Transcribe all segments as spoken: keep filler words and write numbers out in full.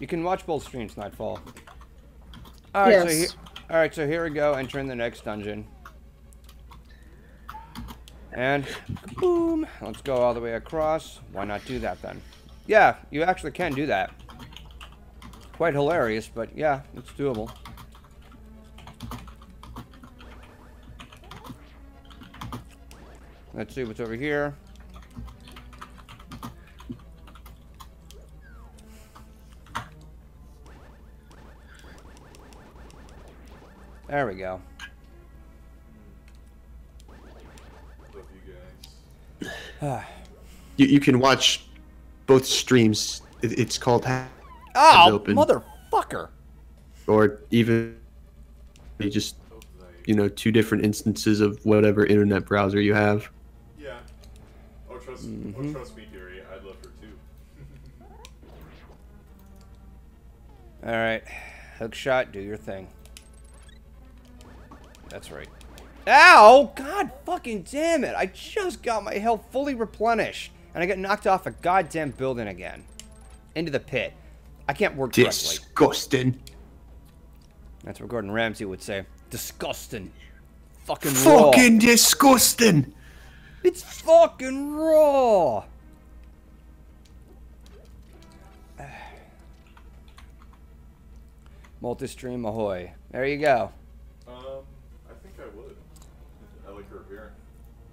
You can watch both streams, Nightfall. All right, yes. so here, all right, so here we go. Enter in the next dungeon. And boom. Let's go all the way across. Why not do that then? Yeah, you actually can do that. Quite hilarious, but yeah, it's doable. Let's see what's over here. There we go. Love you guys. you, you can watch both streams. It, it's called Half oh, Open. Oh, motherfucker! Or even you just, you know, two different instances of whatever internet browser you have. Yeah. Oh, trust, mm-hmm. oh, trust me, Gary. I love her too. All right, hookshot, do your thing. That's right. Ow! God fucking damn it! I just got my health fully replenished, and I got knocked off a goddamn building again. Into the pit. I can't work correctly. Disgusting. That's what Gordon Ramsay would say. Disgusting. Fucking raw. Fucking disgusting! It's fucking raw! Multistream ahoy. There you go. Um... I would. I like her appearance.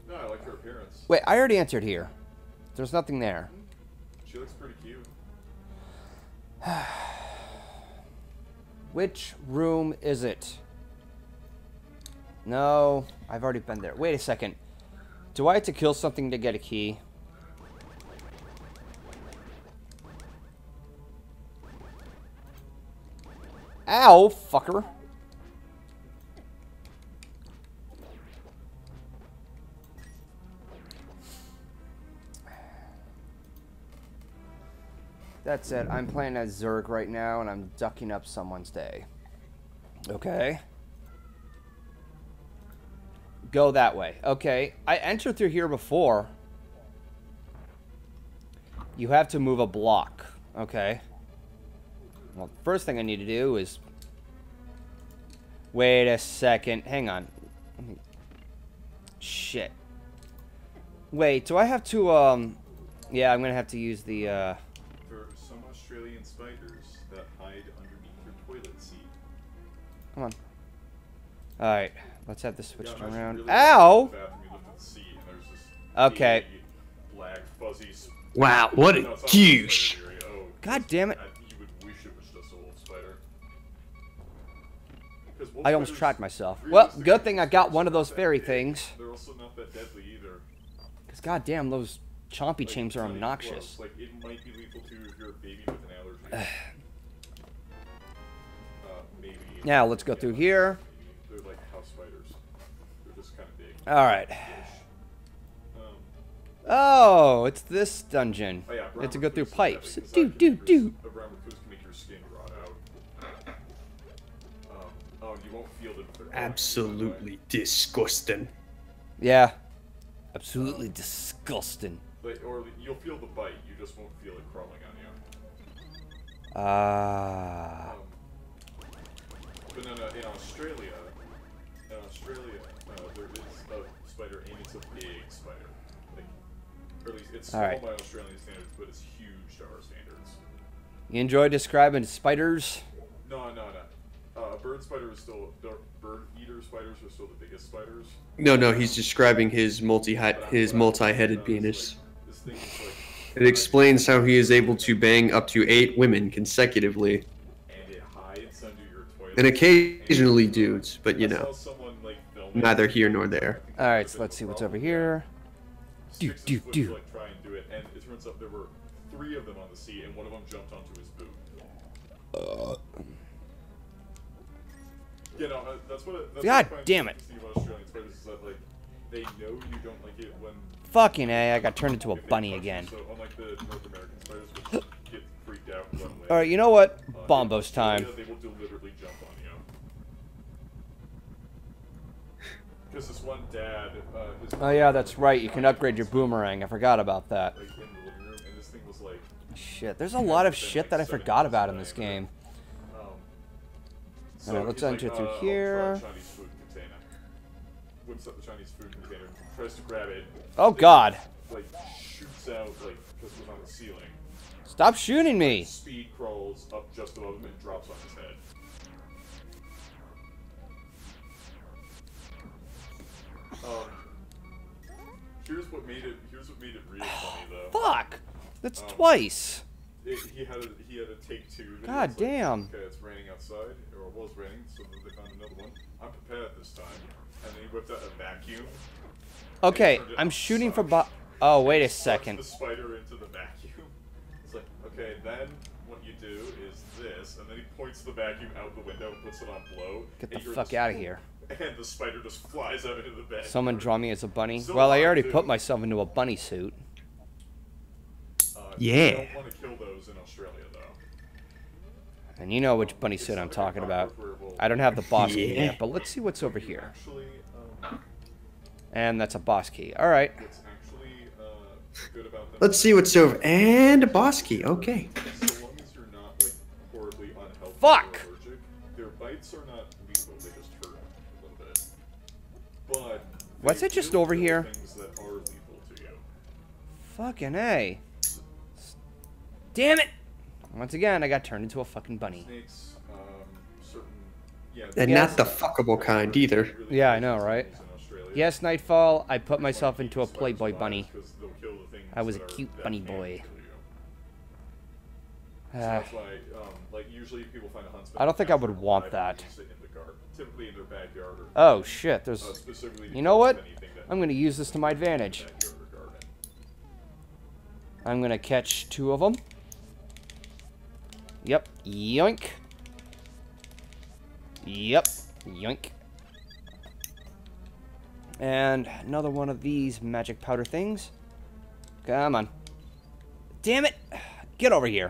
No, I like her appearance. Wait, I already answered here. There's nothing there. She looks pretty cute. Which room is it? No, I've already been there. Wait a second. Do I have to kill something to get a key? Ow, fucker. That's it. I'm playing as Zerg right now, and I'm ducking up someone's day. Okay. Go that way. Okay. I entered through here before. You have to move a block. Okay. Well, the first thing I need to do is... Wait a second. Hang on. Let me... Shit. Wait, do I have to, um... Yeah, I'm going to have to use the, uh... Australian spiders that hide underneath your toilet seat. Come on. Alright, let's have this switched yeah, around. Really Ow! Seat, okay. Black, fuzzy wow, what a douche! Oh, God damn it. I, you would wish it was just a wolf spider. I almost trapped myself. Well, good thing I got one of those fairy things. They're also not that deadly either. Because goddamn, those chompy like, chains are obnoxious. Like, it might be lethal too if you're a baby with an allergy. uh, maybe. Now, let's go yeah, through here. They're like house spiders. They're just kind of big. Alright. Um, oh, it's this dungeon. Oh yeah, I have to go through pipes. Do, do, do. A Ramacus can make your skin rot out. Um, oh, you won't feel it if they're absolutely disgusting. Yeah. Absolutely um, disgusting. But, or you'll feel the bite, you just won't feel it crawling on you. Ah. Uh, um, but in, uh, in Australia, in Australia, uh, there is a spider, and it's a big spider. Like, or at least it's small right. by Australian standards, but it's huge to our standards. You enjoy describing spiders? No, no, no. Uh, bird spider is still bird eater spiders are still the biggest spiders. No, no, he's describing his multi his multi-headed penis. Like, this thing is like, it explains how he is able to bang up to eight women consecutively. And it hides under your toilet. And occasionally dudes, but you know, someone, like, neither here nor there. All right, so let's see what's over here. Do do do. Like, try and do it, and it turns out there were three of them on the sea, and one of them jumped onto his boot. Uh. You know, that's what it, that's God what damn it. That, like, they know you don't like it when fucking A, I got turned into a bunny again. So, unlike the North American spiders, which get freaked out one way. Alright, you know what? Uh, Bombos time. They will deliberately jump on you. Because this one dad... Uh, his oh yeah, that's right. You can upgride your boomerang. I forgot about that. Like, in the living room, and this thing was like... Shit, there's a lot of shit that I forgot about in this game. So right, let's enter like, through uh, here. Whips up the Chinese food container, tries to grab it. Oh god! Like shoots out like because it's on the ceiling. Stop shooting me! Like, speed crawls up just above him and drops on his head. Um, here's what made it. Here's what made it really funny though. Fuck! That's um, twice. It, he had a, he had a take two. God like, damn. Okay, it's raining outside, or it was raining, so they found another one. I'm prepared this time. And then he whipped out a vacuum. Okay, I'm shooting for bo- Oh, wait a second. The spider into the vacuum. It's like, okay, then what you do is this, and then he points the vacuum out the window and puts it on blow. Get the fuck out of here. And the spider just flies out into the bed. Someone draw me as a bunny. So well, I already put myself into a bunny suit. Uh, yeah. You don't want to kill those in Australia, though. And you know which bunny suit I'm talking about. I don't have the boss key yet, yeah. But let's see what's over here. Actually, um, and that's a boss key. All right. What's actually, uh, good about them let's see what's over and a boss key. Okay. So long as you're not like horribly unhealthy fuck. Or allergic, their bites are not lethal. They just hurt a little bit. But what's it just over here? Things that are lethal to you. Fucking A. Damn it! Once again, I got turned into a fucking bunny. Snakes. And yes. Not the fuckable kind either. Yeah, I know, right? Yes, Nightfall, I put myself into a Playboy bunny. I was a cute bunny boy. Uh, I don't think I would want that. Oh, shit, there's... You know what? I'm going to use this to my advantage. I'm going to catch two of them. Yep, yoink. Yep, yoink. And another one of these magic powder things. Come on. Damn it! Get over here.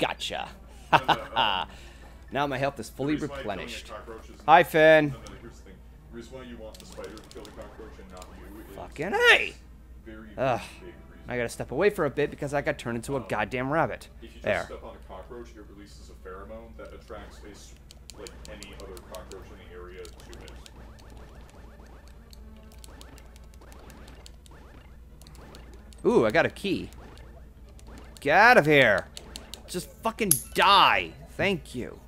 Gotcha. Now my health is fully replenished. Hi, Finn. Fucking A! Ugh. I gotta step away for a bit because I got turned into a goddamn rabbit. If you just step on a cockroach, it releases a pheromone that attracts a... like any other cockroach in the area to it. Ooh, I got a key. Get out of here! Just fucking die! Thank you.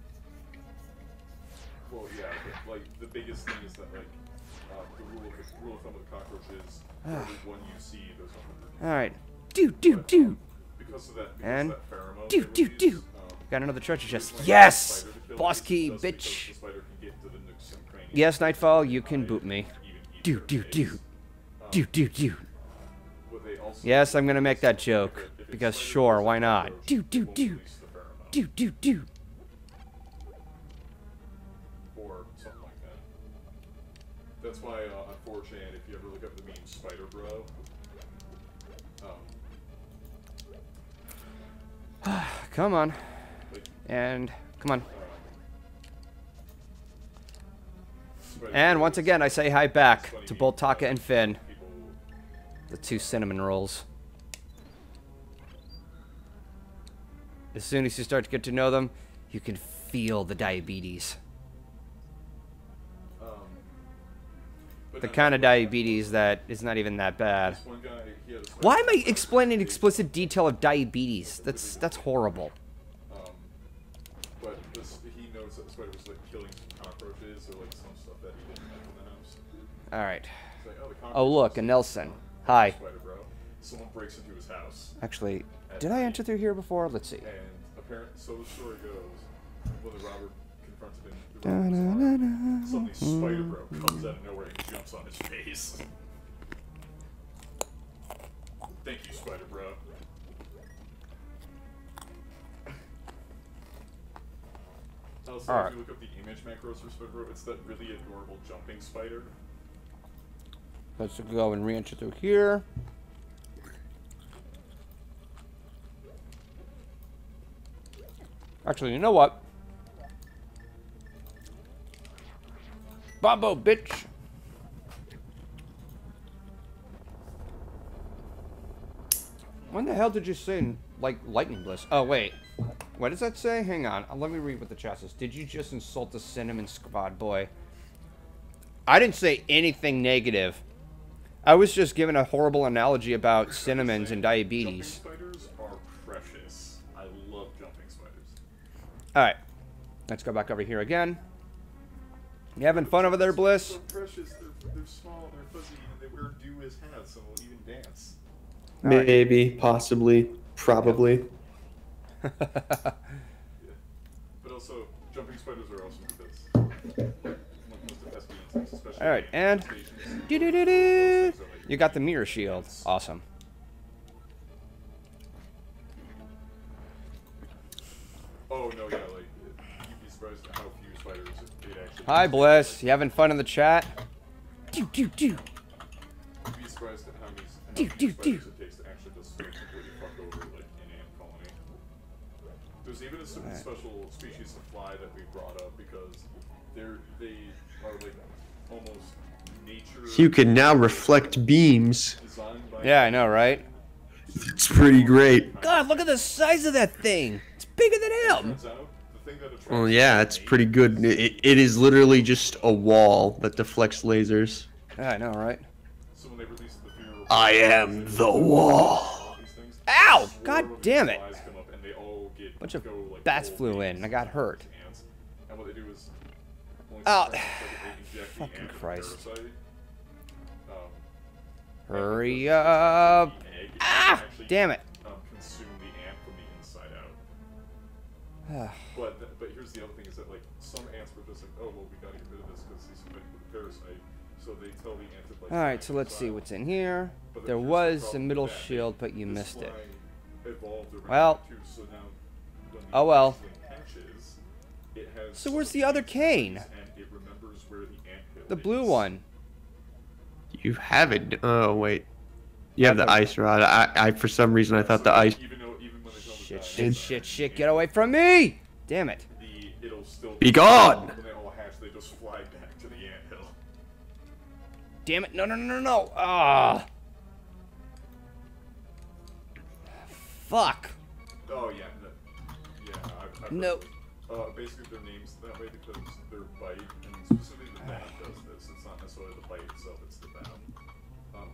Well, yeah, but, like, the biggest thing is that, like, uh, the rule of, the rule of thumb of the cockroach is every one you see, there's a hundred. Alright. Do, do, but, do! Because of that, because and of that pheromone, do, do, release, do! Um, got another treasure chest. Yes! Boss key, bitch. Yes, Nightfall, you can boot me. Do, do, do. Do, do, do. Yes, I'm gonna make that joke. Because sure, why not? Do, do, do. Do, do, do. Or something like that. That's why, unfortunately, if you ever look up the meme Spider-Bro. Come on. And come on. And once again, I say hi back to Boltaka and Finn. The two cinnamon rolls. As soon as you start to get to know them, you can feel the diabetes. The kind of diabetes that is not even that bad. Why am I explaining explicit detail of diabetes? That's that's horrible. But this, he knows that the spider was like killing some cockroaches or like some stuff that he didn't have in the house. Alright. Like, oh, oh, look, a Nelson. Hi. Spider-Bro. Someone breaks into his house. Actually, did I enter through here before? Let's see. And apparently, so the story goes, when the robber confronted him, the robber da, da, da, da, suddenly Spider-Bro comes out of nowhere and jumps on his face. Thank you, Spider-Bro. Also, all right. If you look up the image macros for Spider-Bro, it's that really adorable jumping spider. Let's go and re-enter through here. Actually, you know what? Bobo, bitch! When the hell did you send, like, lightning bliss? Oh, wait. What does that say? Hang on. Let me read what the chat says. Did you just insult the cinnamon squad boy? I didn't say anything negative. I was just giving a horrible analogy about cinnamons and diabetes. Jumping spiders are precious. I love jumping spiders. Alright. Let's go back over here again. You having fun over there, Bliss? They're precious. They're, they're small. They're fuzzy. They wear do as hats and will even dance. Maybe, right. Possibly, probably. Yeah. But also, jumping spiders are awesome because most of the Alright, and do do do do. You got the mirror shield. Awesome. Oh no, yeah, like you'd be surprised at how few spiders it actually. Hi Bliss, you having fun in the chat? Do do do. You'd be surprised at how many do do do. There's even a certain right. special species of fly that we brought up because they're they are like almost nature. You can now reflect beams. Yeah, I know, right? It's pretty great. God, look at the size of that thing. It's bigger than him. Well, yeah, it's pretty good. It, it is literally just a wall that deflects lasers. Yeah, I know, right? So when they released the fear of I am the wall. Ow! God damn it. A bunch of bats flew in and I got hurt. Oh, fucking Christ. Hurry up. Ah, damn it. But but here's the other thing is that like some ants were just like, oh well, we gotta get rid of this because these are parasites. So they tell the ants like. All right, so let's see what's in here. There was a middle shield, but you missed it. Well. Oh well. So where's the other cane? The blue one. You have it. Oh wait. You have the ice rod. I, I for some reason I thought the ice. Shit, shit, shit, shit! Get away from me! Damn it! Be gone! Damn it! No, no, no, no, no! Ah! Fuck! Oh yeah. No. Uh, basically, their names that way because their bite, and specifically the bat does this. It's not necessarily the bite itself; it's the bat. Um,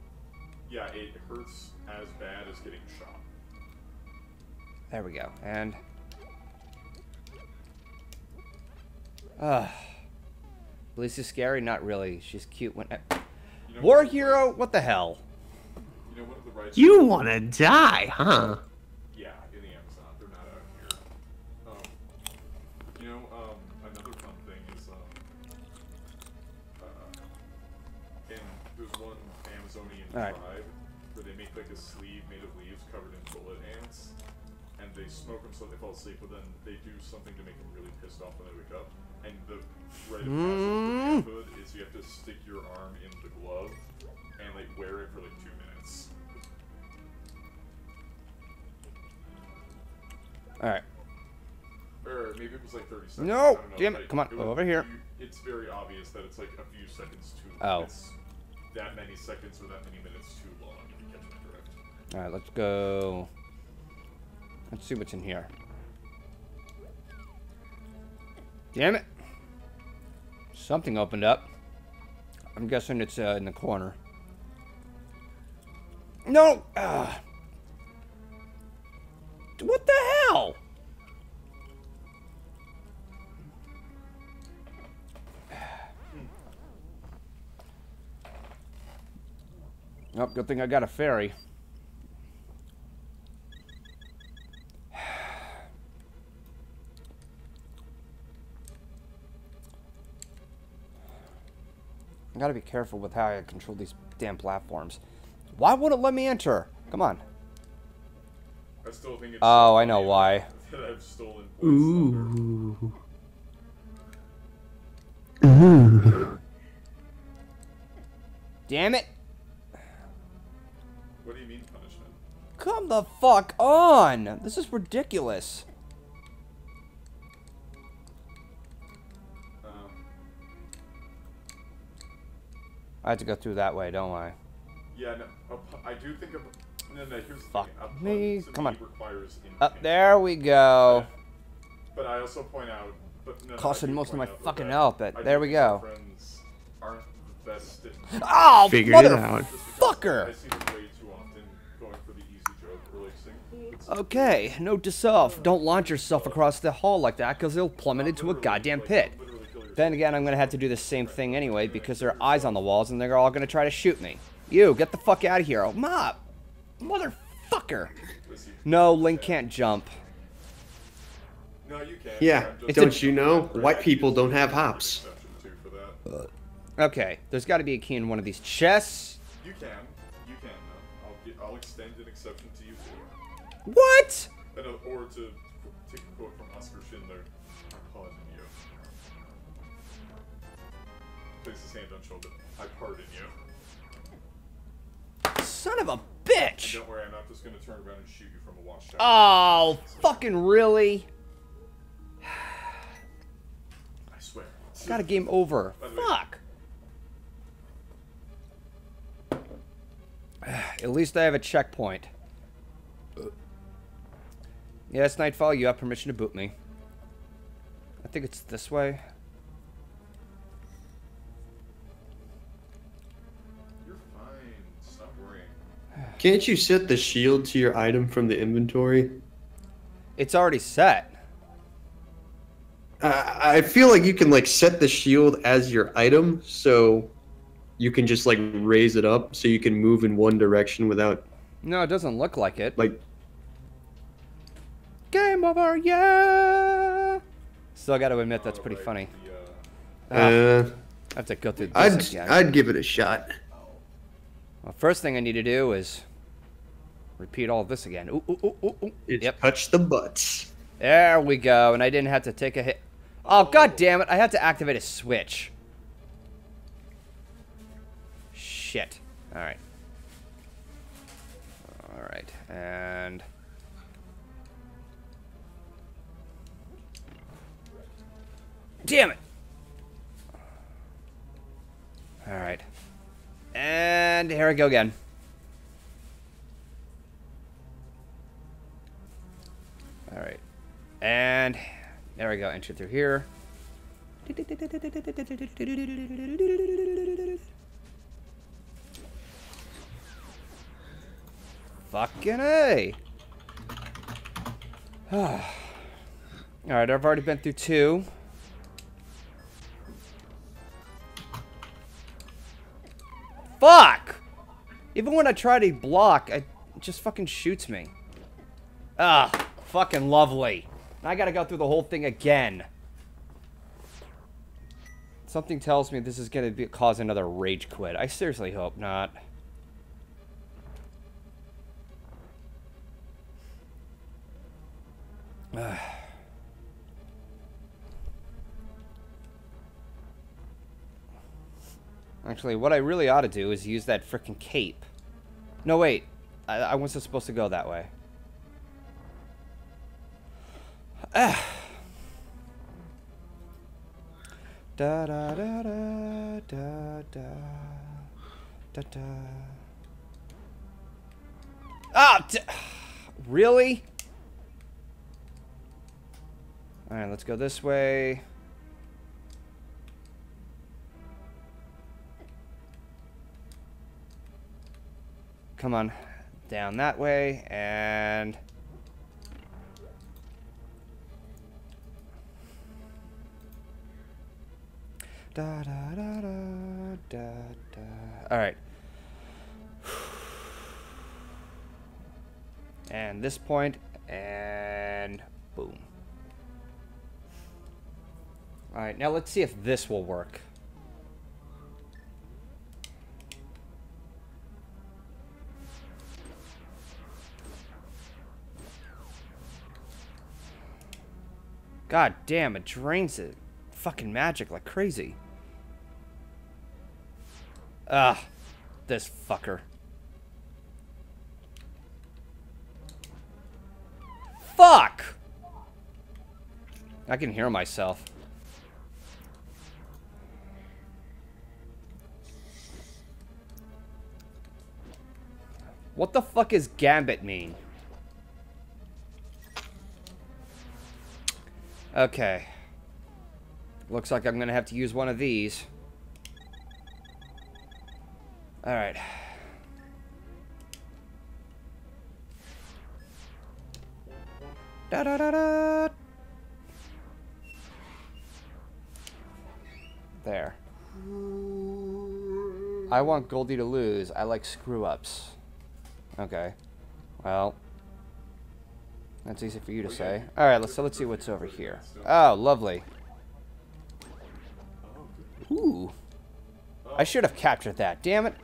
yeah, it hurts as bad as getting shot. There we go. And ah, uh, Blissey's scary. Not really. She's cute. When I... you know, war what hero? What the hell? You know, one of the rights you want to die, huh? All right. Where they make like a sleeve made of leaves covered in bullet ants, and they smoke them so they fall asleep. But then they do something to make them really pissed off when they wake up. And the rite of passage for manhood is you have to stick your arm in the glove and like wear it for like two minutes. All right. Or maybe it was like thirty seconds. No, damn it! Come on, over here. It's very obvious that it's like a few seconds too long. Oh. That many seconds or that many minutes too long to catch my direct. Alright, let's go. Let's see what's in here. Damn it. Something opened up. I'm guessing it's uh, in the corner. No! Ugh. What the hell? Oh, good thing I got a fairy. I gotta be careful with how I control these damn platforms. Why won't it let me enter? Come on. I still think it's oh, I know why. That I've stolen Ooh. Ooh. Damn it. What do you mean punishment? Come the fuck on! This is ridiculous. Um, I had to go through that way, don't I? Yeah, no, I do think of No, no, here's Fuck the up me. Front, Come on. Up, there we go. But I also point out... But no, Costed most of my fucking help, but there we go. Friends aren't the best in oh, motherfucker! I see them way too often going for the easy joke releasing. Okay, note to self. Don't launch yourself across the hall like that, because it'll plummet into a goddamn pit. Then again, I'm going to have to do the same thing anyway, because there are eyes on the walls, and they're all going to try to shoot me. You, get the fuck out of here. Oh, Mop! Motherfucker! No, Link can't jump. No, you can't. Yeah, don't you know? White people don't have hops. Okay, there's got to be a key in one of these chests. You can. You can, though. I'll, I'll extend an exception to you for What? And, or to take a quote from Oscar Schindler. I pardon you. Place his hand on shoulder. I pardon you. Son of a bitch! And don't worry, I'm not just going to turn around and shoot you from a washtub. Oh, so, fucking really? I swear. Got a game over. Fuck! At least I have a checkpoint. Yes, Nightfall, you have permission to boot me. I think it's this way. You're fine. Stop worrying. Can't you set the shield to your item from the inventory? It's already set. Uh, I feel like you can like set the shield as your item, so you can just like raise it up so you can move in one direction without... No, it doesn't look like it. Like... Game over, yeah! Still gotta admit, that's pretty funny. Uh, uh, I have to go through this I'd, again. I'd give it a shot. Well, first thing I need to do is repeat all this again. Ooh, ooh, ooh, ooh, ooh. It's yep. Touch the butts. There we go, and I didn't have to take a hit. Oh, oh. God damn it! I had to activate a switch. Shit. Alright. Alright, and... Damn it! Alright. And here we go again. Alright. And there we go, enter through here. Fucking A. All right, I've already been through two. Fuck! Even when I try to block, it just fucking shoots me. Ah, fucking lovely. I gotta go through the whole thing again. Something tells me this is gonna be, cause another rage quit. I seriously hope not. All Actually, what I really ought to do is use that frickin' cape. No, wait. I, I wasn't supposed to go that way. Ah. Da da da da da da da da. Ah! D really? Alright, let's go this way. Come on. Down that way, and... Da da da da da da. Alright. And this point, and boom. Alright, now let's see if this will work. God damn, it drains it. Fucking magic like crazy. Ugh, this fucker. Fuck! I can hear myself. What the fuck is gambit mean? Okay. Looks like I'm gonna have to use one of these. Alright. Da da da da! There. I want Goldie to lose. I like screw-ups. Okay. Well. That's easy for you to say. Alright, let's, so let's see what's over here. Oh, lovely. Ooh. I should have captured that. Damn it.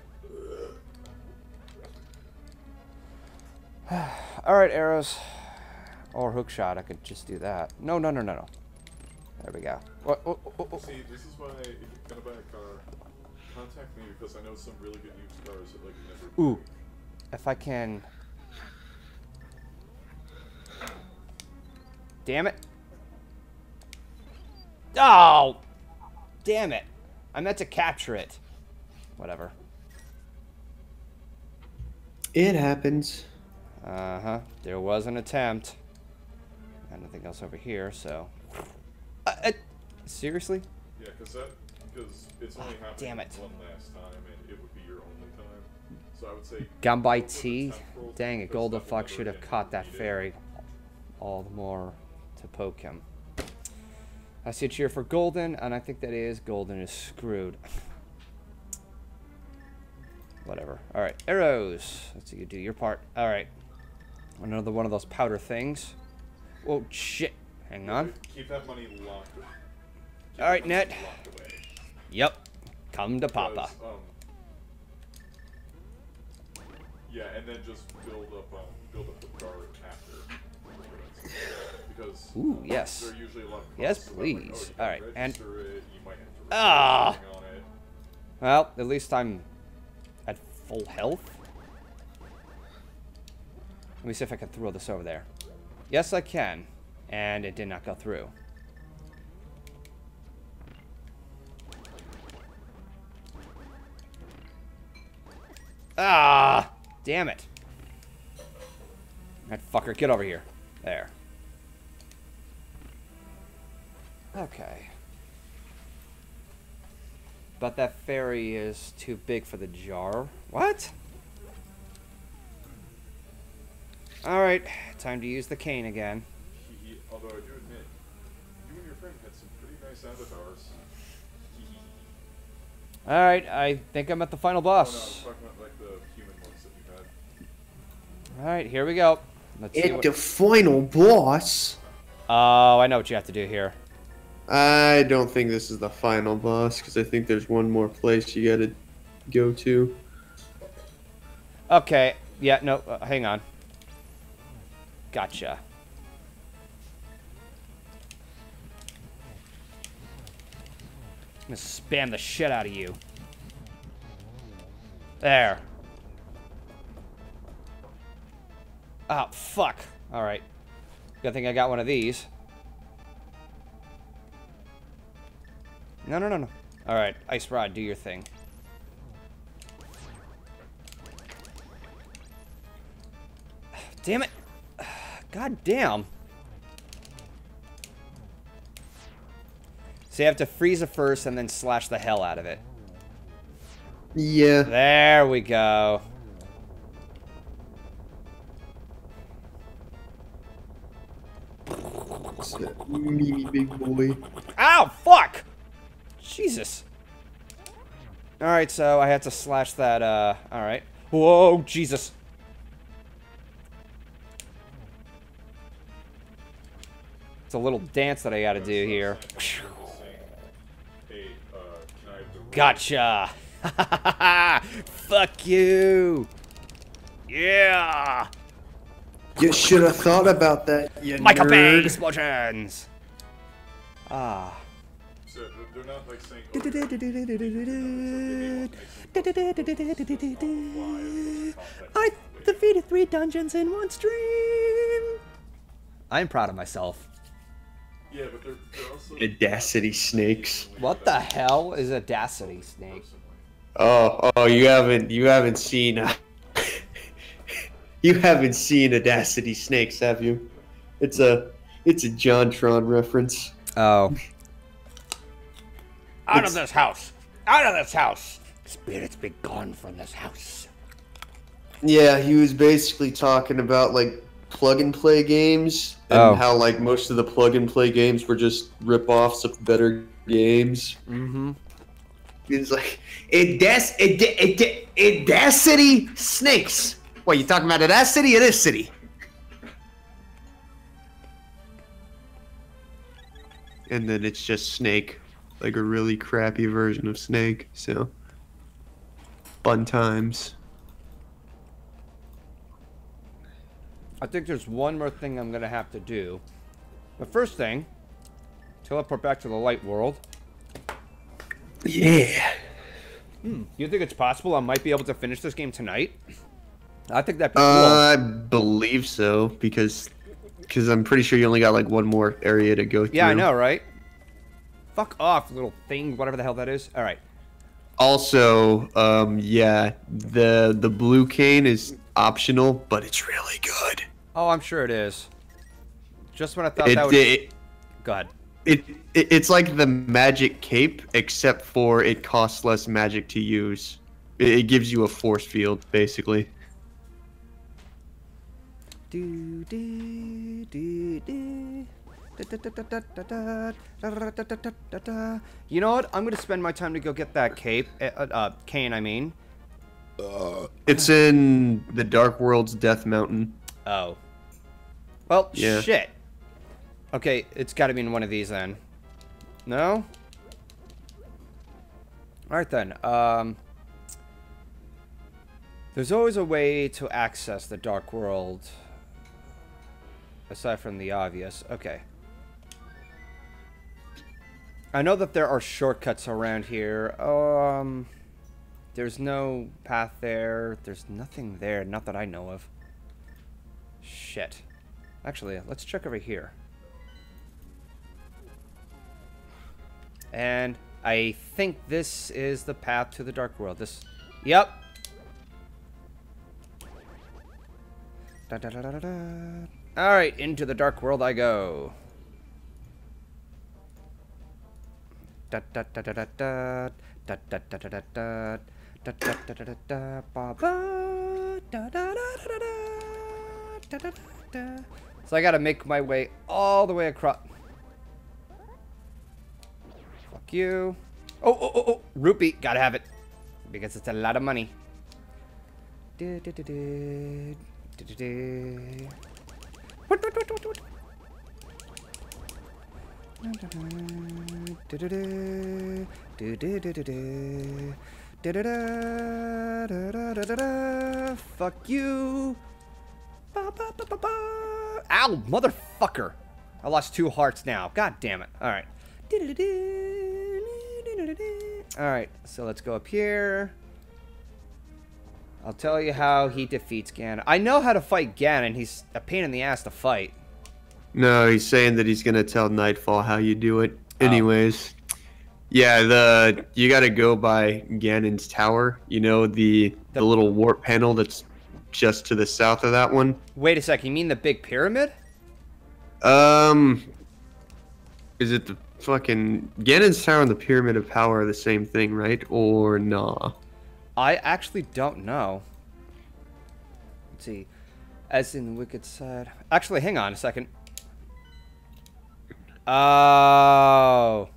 Alright, arrows. Or hook shot. I could just do that. No, no, no, no, no. There we go. Oh, oh, oh, oh. See, this is why if you're gonna buy a car, contact me because I know some really good used cars that like you never buy. Ooh. If I can... Damn it. Oh! Damn it. I meant to capture it. Whatever. It happens. Uh-huh. There was an attempt. And nothing else over here, so... Uh, uh, seriously? Yeah, because that... Because it's only oh, happened it. one last time, and it would be your only time. So I would say... Gumby T? Dang it, Golda Fuck should have caught that fairy. All the more to poke him. I see a cheer for Golden, and I think that is Golden is screwed. Whatever. Alright, arrows. Let's see you do your part. Alright. Another one of those powder things. Whoa, shit. Hang on. Keep that money locked away. Alright, Net. Yep. Come to Papa. Um, yeah, and then just build up, um, build up the guard after. Because, ooh, um, yes. There are usually a lot of yes, please. Like, oh, alright, and... It, ah! Well, at least I'm at full health. Let me see if I can throw this over there. Yes, I can. And it did not go through. Ah! Damn it. That fucker, get over here. There. Okay. But that fairy is too big for the jar. What? Alright, time to use the cane again. He, he, although I do admit, you and your friend had some pretty nice avatars. Alright, I think I'm at the final boss. Oh, no, I was talking about, like, the human ones that you've had. Alright, here we go. Let's at see what... the final boss? Oh, I know what you have to do here. I don't think this is the final boss, because I think there's one more place you gotta go to. Okay, yeah, no, uh, hang on. Gotcha. I'm gonna spam the shit out of you. There. Oh, fuck. Alright. Good thing I got one of these. No, no, no, no. Alright, Ice Rod, do your thing. Damn it. God damn. So you have to freeze it first and then slash the hell out of it. Yeah. There we go. It's that meaty big boy. Ow, fuck! Jesus. Alright, so I had to slash that, uh... Alright. Whoa, Jesus. It's a little dance that I gotta do here. Gotcha! Fuck you! Yeah! You should have thought about that, you Michael Bay explosions! Ah... They're not like saying oh, they're not, I defeated three dungeons in one stream. I'm proud of myself. Yeah, but they're, they're also Audacity Snakes. What the hell is Audacity Snake? Oh, oh, you haven't you haven't seen uh, You haven't seen Audacity Snakes, have you? It's a it's a JonTron reference. Oh. Out it's... of this house! Out of this house! Spirits be gone from this house. Yeah, he was basically talking about like plug-and-play games and oh. how like most of the plug-and-play games were just rip-offs of better games. Mm-hmm. He's like, Audacity Snakes. What, you talking about Audacity or this city? And then it's just Snake, like a really crappy version of Snake, so fun times. I think there's one more thing I'm gonna have to do. The first thing, teleport back to the light world. Yeah. Hmm. You think it's possible I might be able to finish this game tonight? I think that'd be cool. Uh, I believe so, because because I'm pretty sure you only got like one more area to go through. Yeah, I know, right? Fuck off, little thing, whatever the hell that is. All right. Also, um, yeah, the the blue cane is optional, but it's really good. Oh, I'm sure it is. Just when I thought it, that would. It, go ahead. It, it it's like the magic cape, except for it costs less magic to use. It, it gives you a force field, basically. Do do do do. You know what? I'm gonna spend my time to go get that cape, uh, uh cane. I mean, uh, it's in the Dark World's Death Mountain. Oh. Well, yeah. Shit. Okay, it's got to be in one of these then. No? Alright then. Um, there's always a way to access the Dark World. Aside from the obvious. Okay. I know that there are shortcuts around here. Um, there's no path there. There's nothing there. Not that I know of. Shit. Actually, let's check over here. And I think this is the path to the Dark World. This, yep. Da, da, da, da, da. All right, into the Dark World I go. Da, da, da, da, da, da, da, da, da, da, da, da, da, da, da, da, da, ba, ba, da, da, da, da, da, da, da, da. So I gotta make my way all the way across. You. Oh, oh, oh, oh, rupee. Gotta have it. Because it's a lot of money. Du, du, du, du. Du, du, du. What, what, what, what, what? Du, du, du. Du, du, du, du, du. Du, du, da, da, da, da, da, da. Fuck you. Ba, ba, ba, ba, ba. Ow, motherfucker. I lost two hearts now. God damn it. Alright. Alright, so let's go up here. I'll tell you how he defeats Ganon. I know how to fight Ganon. He's a pain in the ass to fight. No, he's saying that he's going to tell Nightfall how you do it. Oh. Anyways. Yeah, the you got to go by Ganon's tower. You know, the, the, the little warp panel that's just to the south of that one. Wait a sec, you mean the big pyramid? Um, is it the... Fucking Ganon's Tower and the Pyramid of Power are the same thing, right? Or nah? I actually don't know. Let's see. As in the Wicked Side. Actually, hang on a second. Oh.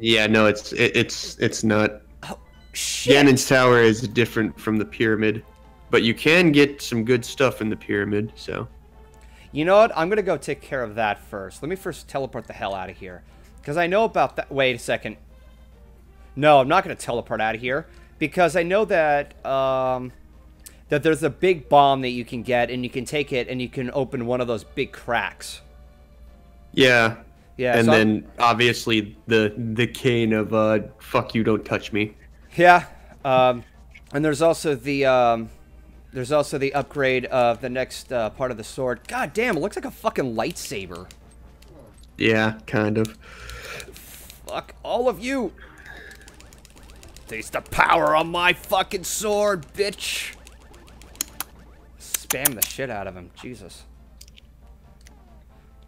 Yeah, no, it's it, it's it's not. Oh, shit. Ganon's Tower is different from the Pyramid, but you can get some good stuff in the Pyramid. So. You know what? I'm gonna go take care of that first. Let me first teleport the hell out of here. Because I know about that. Wait a second. No, I'm not going to teleport out of here. Because I know that um, that there's a big bomb that you can get. And you can take it and you can open one of those big cracks. Yeah. Yeah. And so then I'm... obviously the, the cane of uh, fuck you, don't touch me. Yeah. Um, and there's also the um, there's also the upgrade of the next uh, part of the sword. God damn, it looks like a fucking lightsaber. Yeah, kind of. Fuck all of you! Taste the power on my fucking sword, bitch! spam the shit out of him. Jesus.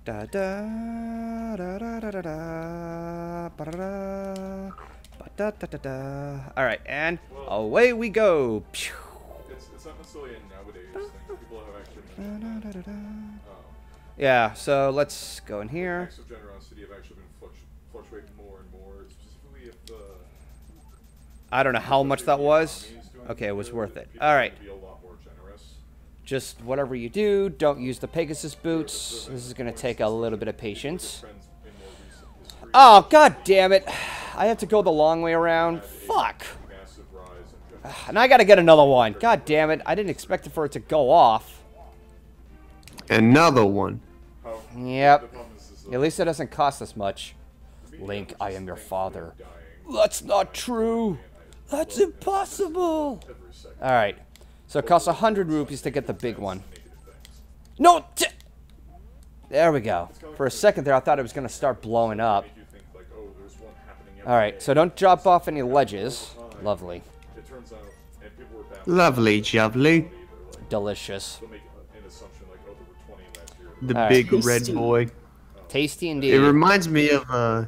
Da da da da da da da ba da da da da da. All right, and away we go. It's, it's not necessarily a nowadays thing. People have actually mentioned it. Da, da, da, da. Oh. Yeah, so let's go in here. Acts of generosity have actually been fluctuating more and more, specifically if the. I don't know how much that was. Okay, it was worth it. All right. Just whatever you do, don't use the Pegasus boots. This is going to take a little bit of patience. Oh, god damn it. I have to go the long way around. Fuck. And I got to get another one. God damn it. I didn't expect for it to go off. Another one. Yep. At least it doesn't cost us much. Link, I am your father. That's not true. That's impossible. Alright. So it costs one hundred rupees to get the big one. No! T there we go. For a second there, I thought it was going to start blowing up. Alright, so don't drop off any ledges. Lovely. Lovely, jubbly. Delicious. The right. Big red boy. Tasty indeed. It reminds me of, uh...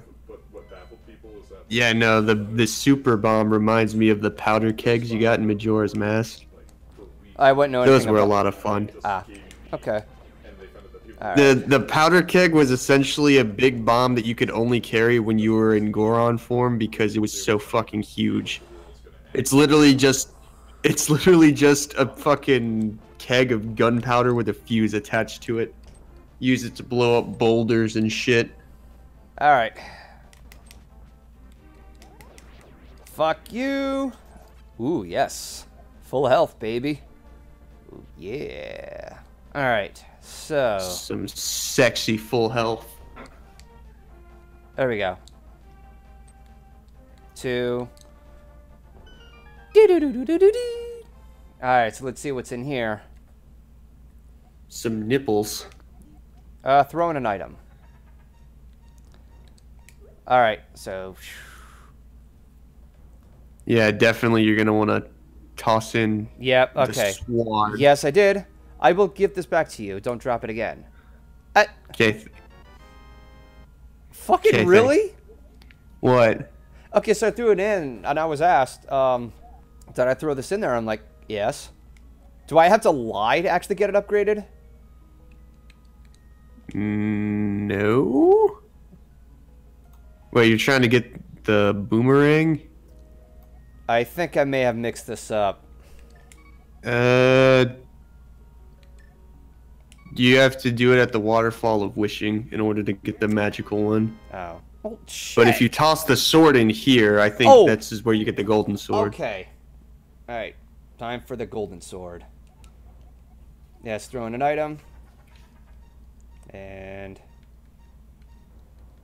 yeah, no, the, the super bomb reminds me of the powder kegs you got in Majora's Mask. I wouldn't know anything. Those were about a lot of fun. Ah, okay. Right. The the powder keg was essentially a big bomb that you could only carry when you were in Goron form because it was so fucking huge. It's literally just it's literally just a fucking keg of gunpowder with a fuse attached to it. Use it to blow up boulders and shit. All right. Fuck you. Ooh, yes. Full health, baby. Ooh, yeah. All right. So some sexy full health. There we go. Two. Doo-doo-doo-doo-doo-doo. All right. So let's see what's in here. Some nipples. Uh, throw in an item. All right. So. Yeah, definitely you're going to want to toss in yep, okay. The sword. Yes, I did. I will give this back to you. Don't drop it again. I... Okay. Fucking okay, really? Thanks. What? Okay, so I threw it in, and I was asked, um, did I throw this in there? I'm like, yes. Do I have to lie to actually get it upgraded? Mm, no. Wait, you're trying to get the boomerang? I think I may have mixed this up. Uh, you have to do it at the Waterfall of Wishing in order to get the magical one. Oh. Oh shit. But if you toss the sword in here, I think oh. That's where you get the golden sword. Okay. All right. Time for the golden sword. Yes, throw in an item. And...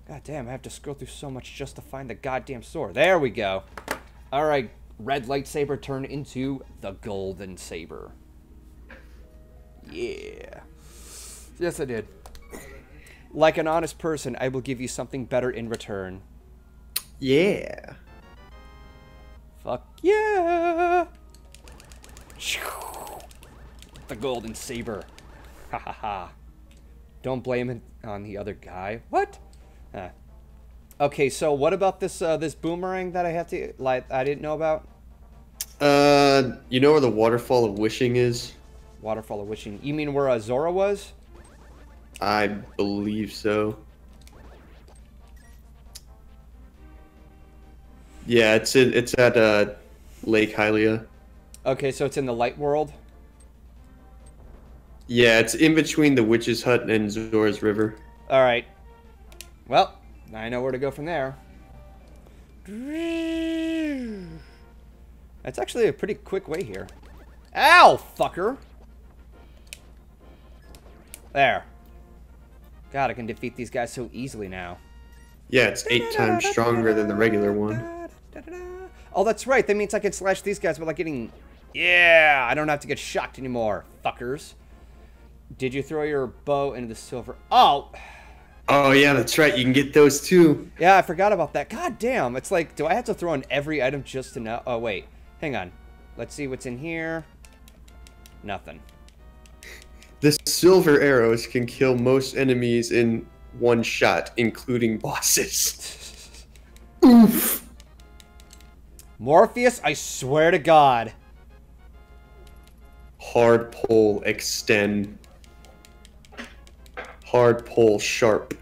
god damn, I have to scroll through so much just to find the goddamn sword. There we go. All right, red lightsaber turned into the golden saber. Yeah. Yes, I did. Like an honest person, I will give you something better in return. Yeah. Fuck yeah. The golden saber. Ha ha ha. Don't blame it on the other guy. What? Ah. Okay, so what about this uh, this boomerang that I have to like I didn't know about? Uh, you know where the Waterfall of Wishing is? Waterfall of Wishing. You mean where Azora was? I believe so. Yeah, it's in, it's at uh, Lake Hylia. Okay, so it's in the light world. Yeah, it's in between the Witch's Hut and Zora's River. All right. Well. I know where to go from there. That's actually a pretty quick way here. Ow, fucker! There. God, I can defeat these guys so easily now. Yeah, it's eight times stronger than the regular one. Oh, that's right. That means I can slash these guys without getting... yeah, I don't have to get shocked anymore, fuckers. Did you throw your bow into the silver... oh! Oh, yeah, that's right. You can get those, too. Yeah, I forgot about that. God damn. It's like, do I have to throw in every item just to know? Oh, wait. Hang on. Let's see what's in here. Nothing. The silver arrows can kill most enemies in one shot, including bosses. Oof. Morpheus, I swear to God. Hard pull, extend. Hard pull, sharp.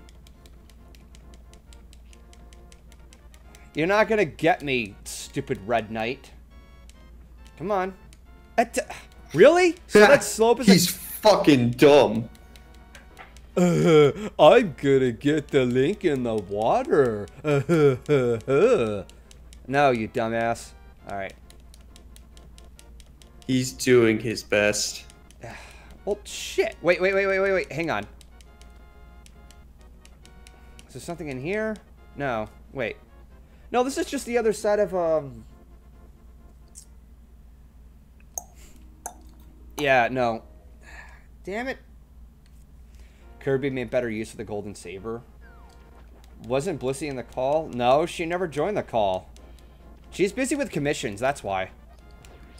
You're not gonna get me, stupid red knight. Come on. Really? So that slope is He's fucking dumb. Uh, I'm gonna get the link in the water. Uh, uh, uh, uh. No, you dumbass. Alright. He's doing his best. Well, shit. Wait, wait, wait, wait, wait, wait. Hang on. Is there something in here? No. Wait. No, this is just the other side of, um... yeah, no. Damn it. Kirby made better use of the golden saber. Wasn't Blissey in the call? No, she never joined the call. She's busy with commissions, that's why.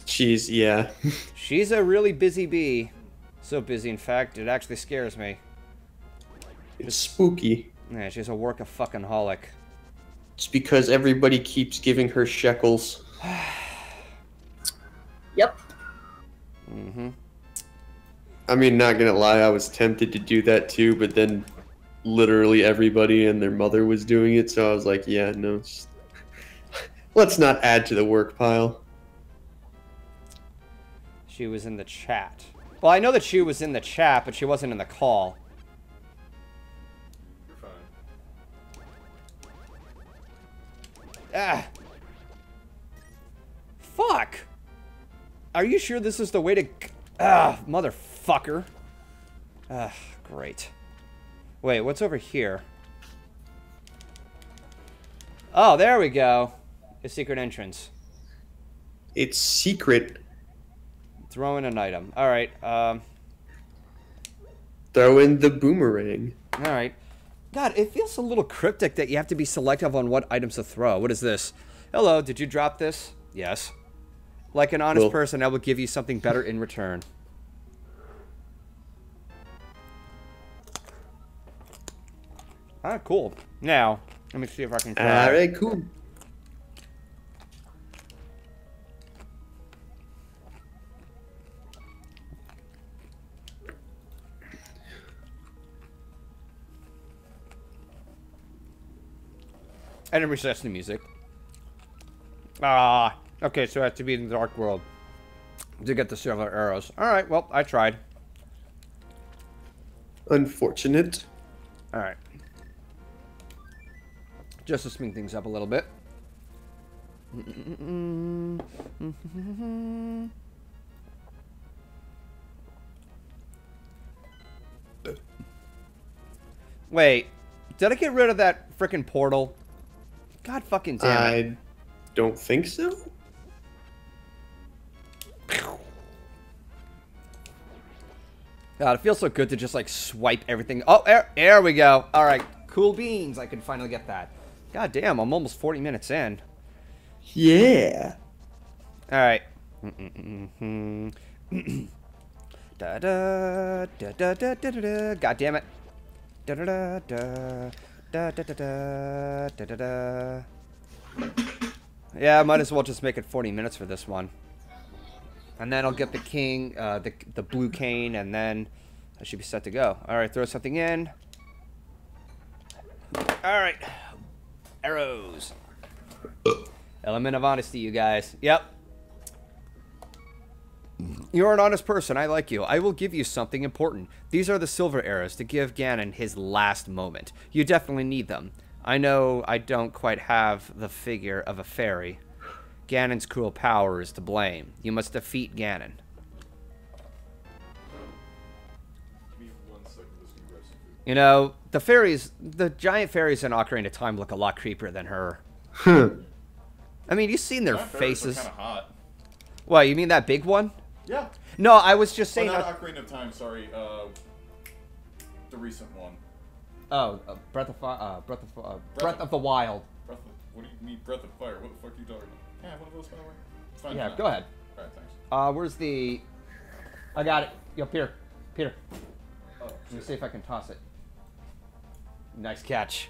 She's, yeah. She's a really busy bee. So busy, in fact, it actually scares me. It's spooky. Yeah, she's a work of fucking holic. It's because everybody keeps giving her shekels. Yep. Mm-hmm. I mean, not gonna lie, I was tempted to do that too, but then literally everybody and their mother was doing it, so I was like, yeah, no. Just... let's not add to the work pile. She was in the chat. Well, I know that she was in the chat, but she wasn't in the call. Ah. Fuck! Are you sure this is the way to... ah, motherfucker. Ah, great. Wait, what's over here? Oh, there we go. A secret entrance. It's secret. Throw in an item. Alright, um... throw in the boomerang. Alright. God, it feels a little cryptic that you have to be selective on what items to throw. What is this? Hello, did you drop this? Yes. Like an honest well, person, I will give you something better in return. Alright, cool. Now, let me see if I can... alright, cool. I didn't recess the music. Ah, okay, so I have to be in the Dark World to get the silver arrows. Alright, well, I tried. Unfortunate. Alright. Just to swing things up a little bit. Wait, did I get rid of that frickin' portal? God fucking damn it. I don't think so. God, it feels so good to just, like, swipe everything. Oh, there, there we go. All right. Cool beans. I can finally get that. God damn, I'm almost forty minutes in. Yeah. All right. God damn it. Da da da da. Da, da, da, da, da, da, da. Yeah, I might as well just make it forty minutes for this one. And then I'll get the king, uh, the, the blue cane, and then I should be set to go. Alright, throw something in. Alright. Arrows. Element of honesty, you guys. Yep. You're an honest person. I like you. I will give you something important. These are the silver arrows to give Ganon his last moment. You definitely need them. I know I don't quite have the figure of a fairy. Ganon's cruel power is to blame. You must defeat Ganon. You know, the fairies, the giant fairies in Ocarina of Time look a lot creepier than her. I mean, you've seen their giant faces. Kind of hot. What, you mean that big one? Yeah. No, I was just saying... oh, not Ocarina of Time, sorry. Uh, the recent one. Oh, uh, Breath of Fire... Uh, Breath of uh, Breath, Breath of, of the Wild. Breath of, what do you mean, Breath of Fire? What the fuck are you talking about? Yeah, one of those, by the way. It's fine. Yeah, go ahead. All right, thanks. Uh, where's the... I got it. Up here. Peter. Oh, let me see if I can toss it. Nice catch.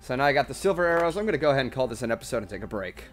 So now I got the silver arrows. I'm going to go ahead and call this an episode and take a break.